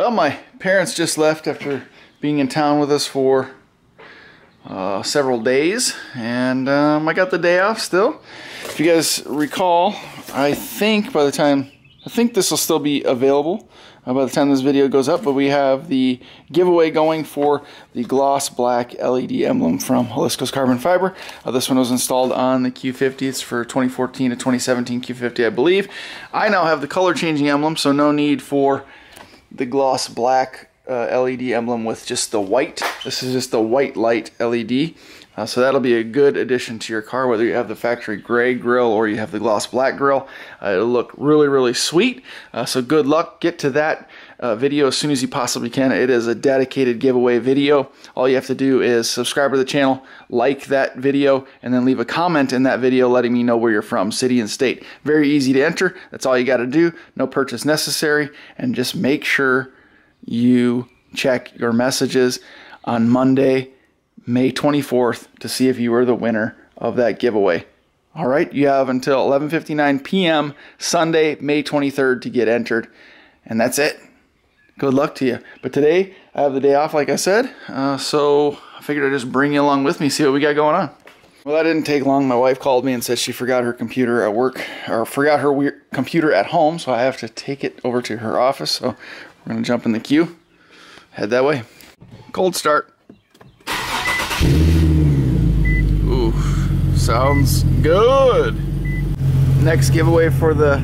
Well, my parents just left after being in town with us for several days, and I got the day off still. If you guys recall, I think this will still be available by the time this video goes up, but we have the giveaway going for the gloss black LED emblem from Holisco's Carbon Fiber. This one was installed on the Q50. It's for 2014 to 2017 Q50, I believe. I now have the color changing emblem, so no need for the gloss black LED emblem with just the white. This is just the white light LED. So that'll be a good addition to your car, whether you have the factory gray grill or you have the gloss black grill. It'll look really, really sweet. So good luck. Get to that video as soon as you possibly can. It is a dedicated giveaway video. All you have to do is subscribe to the channel, like that video, and then leave a comment in that video letting me know where you're from, city and state. Very easy to enter. That's all you got to do. No purchase necessary. And just make sure you check your messages on Monday, May 24th, to see if you were the winner of that giveaway. All right, you have until 11:59 p.m. Sunday, May 23rd to get entered, and that's it. Good luck to you. But today, I have the day off, like I said, so I figured I'd just bring you along with me, see what we got going on. Well, that didn't take long. My wife called me and said she forgot her computer at work, or forgot her computer at home, so I have to take it over to her office, so we're gonna jump in the queue, head that way. Cold start. Ooh, sounds good. Next giveaway for the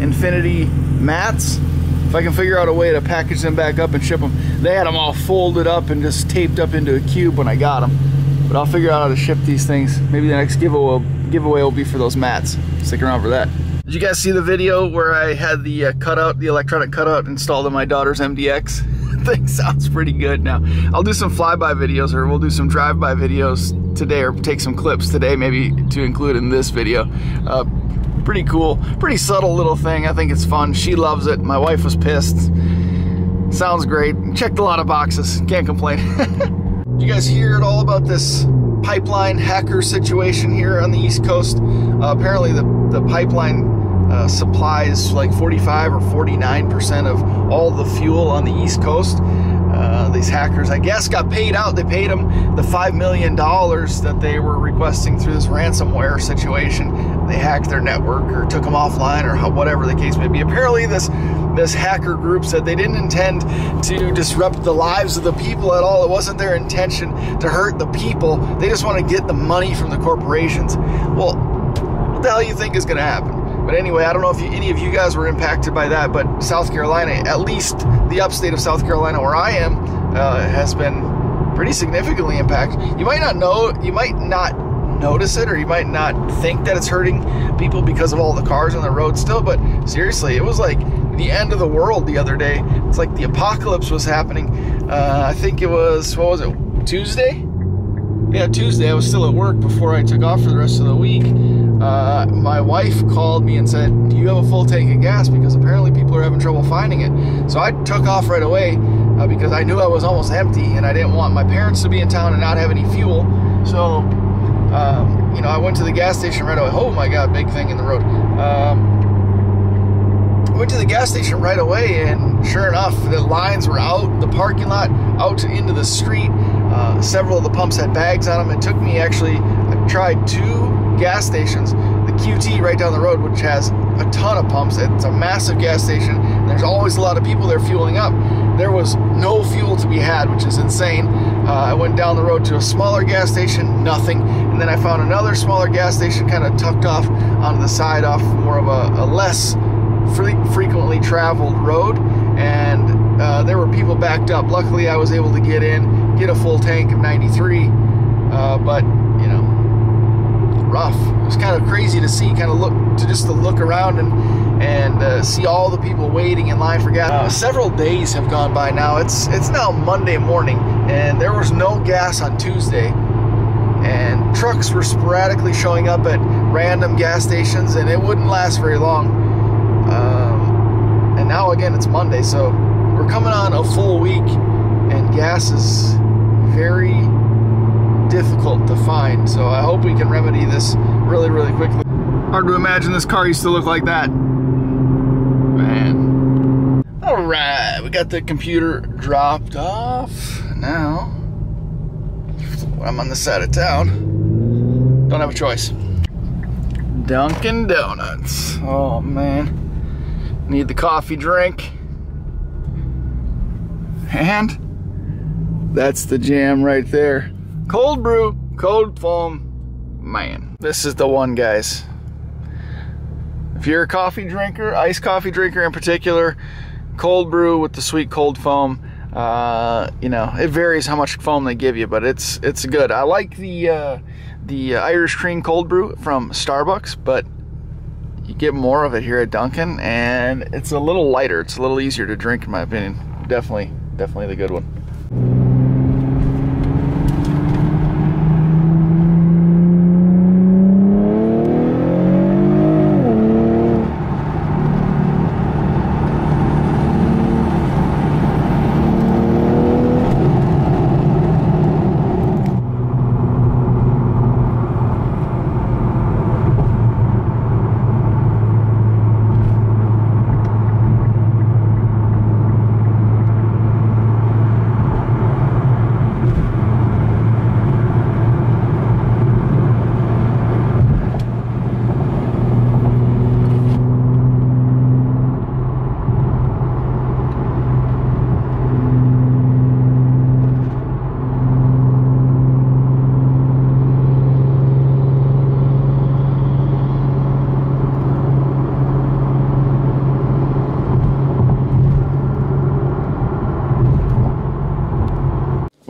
Infiniti mats. If I can figure out a way to package them back up and ship them. They had them all folded up and just taped up into a cube when I got them. But I'll figure out how to ship these things. Maybe the next giveaway will be for those mats. Stick around for that. Did you guys see the video where I had the cutout, the electronic cutout installed in my daughter's MDX? Thing sounds pretty good now. I'll do some flyby videos, or we'll do some drive-by videos today, or take some clips today maybe to include in this video. Pretty cool, pretty subtle little thing. I think it's fun. She loves it. My wife was pissed. Sounds great. Checked a lot of boxes. Can't complain. Did you guys hear at all about this pipeline hacker situation here on the East Coast? Apparently the pipeline supplies like 45 or 49% of all the fuel on the East Coast. These hackers, I guess, got paid out. They paid them the $5 million that they were requesting through this ransomware situation. They hacked their network or took them offline, or whatever the case may be. Apparently this hacker group said they didn't intend to disrupt the lives of the people at all. It wasn't their intention to hurt the people. They just want to get the money from the corporations. Well, what the hell do you think is going to happen? But anyway, I don't know if any of you guys were impacted by that, but South Carolina, at least the upstate of South Carolina where I am, has been pretty significantly impacted. You might not know, you might not notice it, or you might not think that it's hurting people because of all the cars on the road still, but seriously, it was like the end of the world the other day. It's like the apocalypse was happening. I think it was, what was it, Tuesday? Yeah, Tuesday. I was still at work before I took off for the rest of the week. My wife called me and said, do you have a full tank of gas? Because apparently people are having trouble finding it. So I took off right away because I knew I was almost empty, and I didn't want my parents to be in town and not have any fuel. So, you know, I went to the gas station right away. Oh my God, big thing in the road. I went to the gas station right away, and sure enough, the lines were out, the parking lot, out into the street. Several of the pumps had bags on them. It took me actually, I tried two gas stations, the QT right down the road, which has a ton of pumps. It's a massive gas station. There's always a lot of people there fueling up. There was no fuel to be had, which is insane. I went down the road to a smaller gas station, nothing. And then I found another smaller gas station kind of tucked off onto the side off more of a less frequently traveled road. And there were people backed up. Luckily, I was able to get in, get a full tank of 93, but you know, rough. It was kind of crazy to see, kind of look around and see all the people waiting in line for gas. Several days have gone by now. It's now Monday morning, and there was no gas on Tuesday, and trucks were sporadically showing up at random gas stations, and it wouldn't last very long. And now again, it's Monday, so we're coming on a full week, and gas is very difficult to find, so I hope we can remedy this really, really quickly. Hard to imagine this car used to look like that. Man. All right. right, we got the computer dropped off. Now I'm on the side of town. Don't have a choice. Dunkin' Donuts. Oh man, need the coffee drink. And that's the jam right there. Cold brew, cold foam, man. This is the one, guys. If you're a coffee drinker, iced coffee drinker in particular, cold brew with the sweet cold foam. You know, it varies how much foam they give you, but it's good. I like the Irish cream cold brew from Starbucks, but you get more of it here at Dunkin', and it's a little lighter. It's a little easier to drink, in my opinion. Definitely the good one.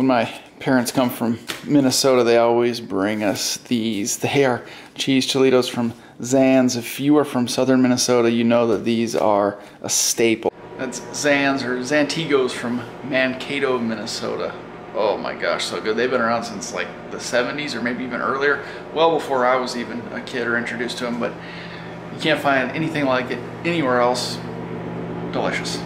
My parents come from Minnesota. They always bring us these. They are cheese Cholitos from Zan's. If you are from southern Minnesota, you know that these are a staple. That's Zan's or Zantigos from Mankato, Minnesota. Oh my gosh, so good. They've been around since like the 70s or maybe even earlier, well before I was even a kid or introduced to them, but you can't find anything like it anywhere else. Delicious.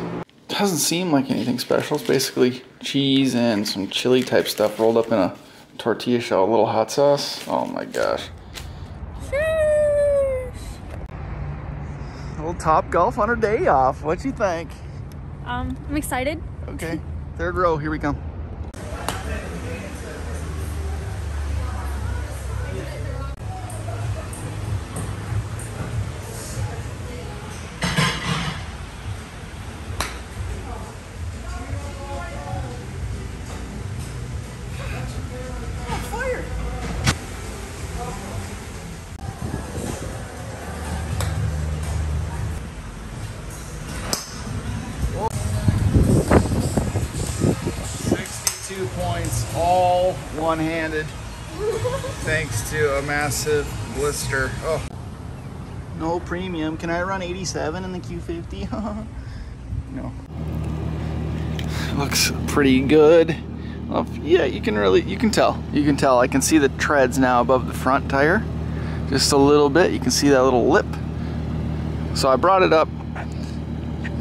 Doesn't seem like anything special. It's basically cheese and some chili type stuff rolled up in a tortilla shell, a little hot sauce. Oh my gosh. Sheesh. A little Top Golf on our day off. What you think? I'm excited. Okay, third row, here we come. All one-handed, thanks to a massive blister. Oh, no premium. Can I run 87 in the Q50? No. Looks pretty good. Well, yeah, you can tell. I can see the treads now above the front tire, just a little bit. You can see that little lip. So I brought it up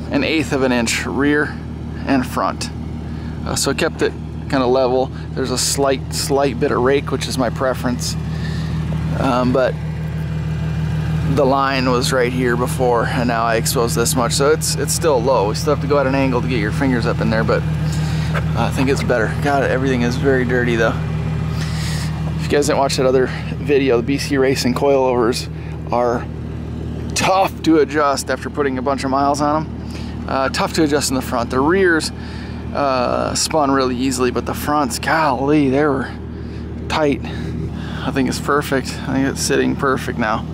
1/8 of an inch rear and front. So I kept it kind of level. There's a slight bit of rake, which is my preference, but the line was right here before, and now I expose this much, so it's still low. We still have to go at an angle to get your fingers up in there, but I think it's better. God, everything is very dirty though. If you guys didn't watch that other video, the BC Racing coilovers are tough to adjust after putting a bunch of miles on them. Tough to adjust in the front. The rears spun really easily, but the fronts, golly, they were tight. I think it's perfect. I think it's sitting perfect now.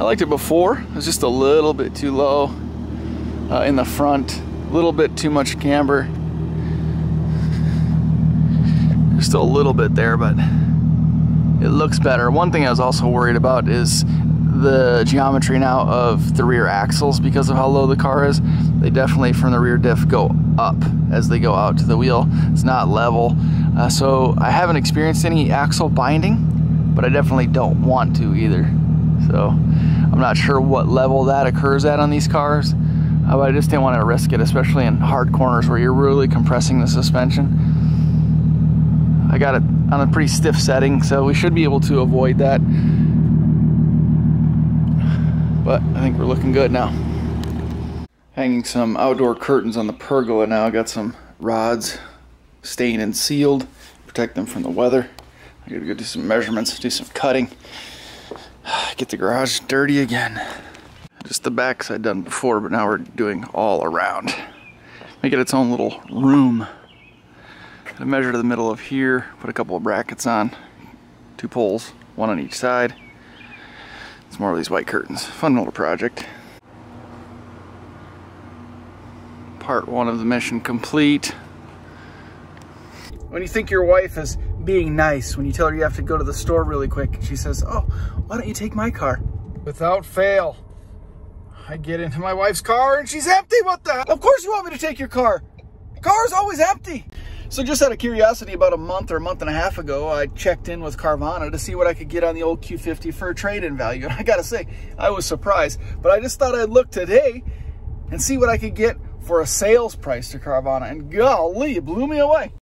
I liked it before. It was just a little bit too low in the front, a little bit too much camber. There's still a little bit there, but it looks better. One thing I was also worried about is the geometry now of the rear axles. Because of how low the car is, they definitely from the rear diff go up as they go out to the wheel. It's not level, so I haven't experienced any axle binding, but I definitely don't want to either. So I'm not sure what level that occurs at on these cars, but I just didn't want to risk it, especially in hard corners where you're really compressing the suspension. I got it on a pretty stiff setting, so we should be able to avoid that. But I think we're looking good now. Hanging some outdoor curtains on the pergola now. I got some rods stained and sealed, protect them from the weather. I gotta go do some measurements, do some cutting, get the garage dirty again. Just the back side done before, but now we're doing all around. Make it its own little room. Gotta measure to the middle of here, put a couple of brackets on, 2 poles, 1 on each side. It's more of these white curtains. Fun little project. Part 1 of the mission complete. When you think your wife is being nice, when you tell her you have to go to the store really quick, she says, "Oh, why don't you take my car?" Without fail, I get into my wife's car and she's empty. What the hell? Of course you want me to take your car. The car's always empty. So just out of curiosity, about a month or a month and a half ago, I checked in with Carvana to see what I could get on the old Q50 for a trade-in value. And I gotta say, I was surprised, but I just thought I'd look today and see what I could get for a sales price to Carvana, and golly, it blew me away.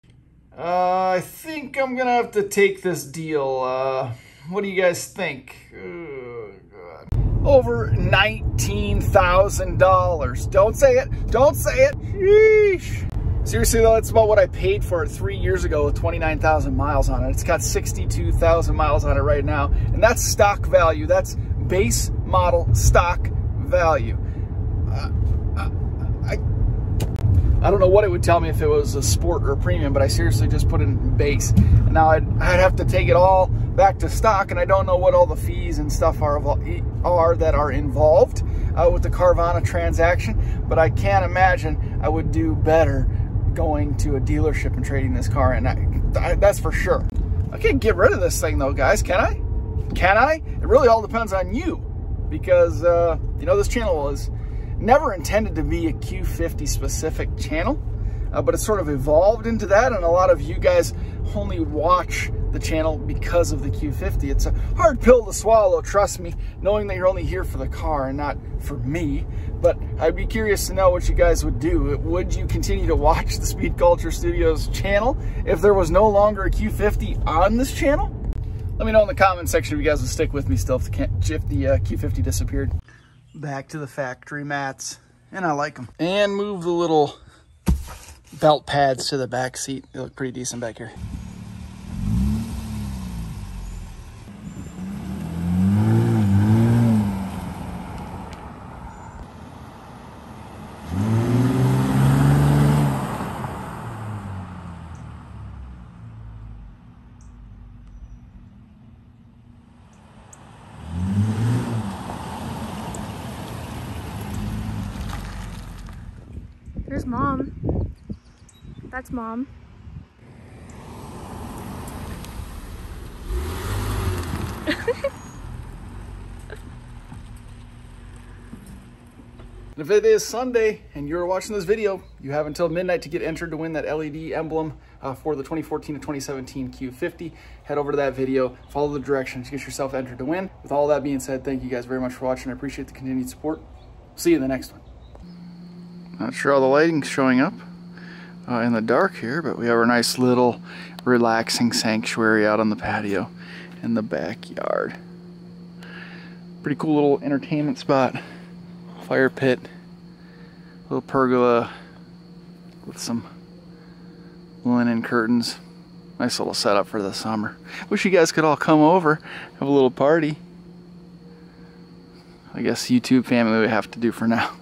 I think I'm gonna have to take this deal. What do you guys think? Oh, God. Over $19,000. Don't say it, don't say it. Sheesh. Seriously though, that's about what I paid for it 3 years ago with 29,000 miles on it. It's got 62,000 miles on it right now, and that's stock value. That's base model stock value. I don't know what it would tell me if it was a sport or a premium, but I seriously just put it in base. And now I'd have to take it all back to stock, and I don't know what all the fees and stuff are that are involved with the Carvana transaction, but I can't imagine I would do better going to a dealership and trading this car in. That's for sure. I can't get rid of this thing though, guys, can I? Can I? It really all depends on you, because you know, this channel is never intended to be a Q50 specific channel, but it's sort of evolved into that, and a lot of you guys only watch the channel because of the Q50. It's a hard pill to swallow, trust me, knowing that you're only here for the car and not for me, but I'd be curious to know what you guys would do. Would you continue to watch the Speed Culture Studios channel if there was no longer a Q50 on this channel? Let me know in the comment section if you guys would stick with me still if the Q50 disappeared. Back to the factory mats, and I like them. And move the little belt pads to the back seat. They look pretty decent back here. There's Mom. That's Mom. If it is Sunday and you're watching this video, you have until midnight to get entered to win that LED emblem for the 2014 to 2017 Q50. Head over to that video, follow the directions, get yourself entered to win. With all that being said, thank you guys very much for watching. I appreciate the continued support. See you in the next one. Not sure all the lighting's showing up in the dark here, but we have our nice little relaxing sanctuary out on the patio in the backyard. Pretty cool little entertainment spot. Fire pit, little pergola with some linen curtains. Nice little setup for the summer. Wish you guys could all come over, have a little party. I guess YouTube family we have to do for now.